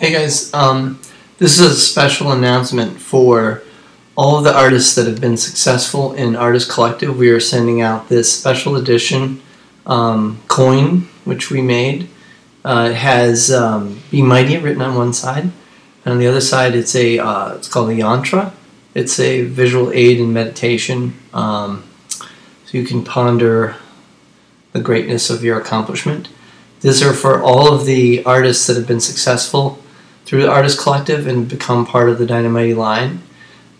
Hey guys, this is a special announcement for all of the artists that have been successful in Artist Collective. We are sending out this special edition coin, which we made. It has Be Mighty written on one side, and on the other side it's a it's called a Yantra. It's a visual aid in meditation, so you can ponder the greatness of your accomplishment. These are for all of the artists that have been successful through the Artist Collective and become part of the Dynomighty line,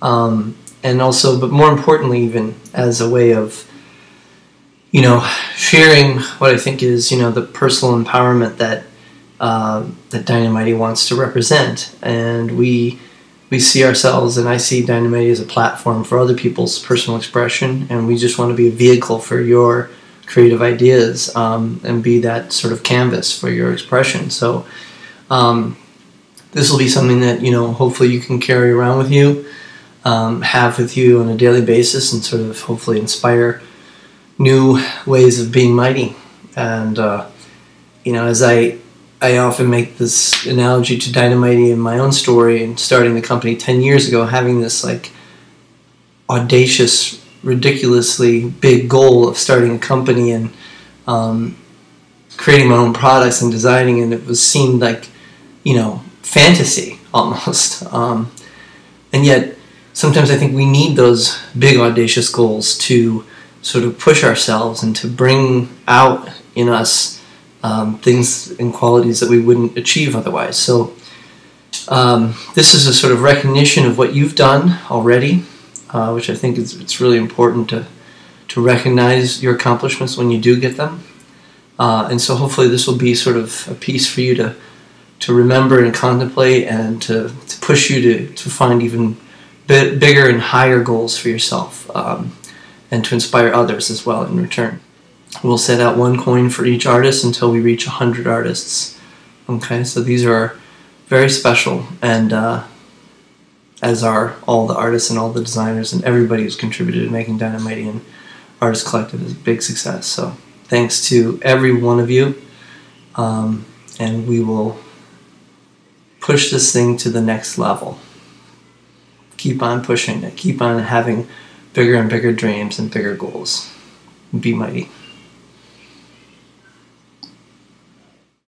and also, but more importantly, even as a way of, you know, sharing what I think is, you know, the personal empowerment that that Dynomighty wants to represent, and we see ourselves, and I see Dynomighty as a platform for other people's personal expression, and we just want to be a vehicle for your creative ideas and be that sort of canvas for your expression. So this will be something that, you know, hopefully you can carry around with you, have with you on a daily basis, and sort of hopefully inspire new ways of being mighty. And you know, as I often make this analogy to Dynomighty in my own story and starting the company 10 years ago, having this like audacious, ridiculously big goal of starting a company and creating my own products and designing, and it was seemed like, you know, fantasy almost, and yet sometimes I think we need those big audacious goals to sort of push ourselves and to bring out in us things and qualities that we wouldn't achieve otherwise. So this is a sort of recognition of what you've done already, which I think it's really important to recognize your accomplishments when you do get them. And so hopefully this will be sort of a piece for you to remember and contemplate, and to push you to find even bigger and higher goals for yourself, and to inspire others as well in return. We'll set out one coin for each artist until we reach 100 artists. Okay, so these are very special, and as are all the artists and all the designers and everybody who's contributed to making Dynomighty and Artist Collective is a big success. So thanks to every one of you, and we will push this thing to the next level. Keep on pushing it. Keep on having bigger and bigger dreams and bigger goals. Be mighty.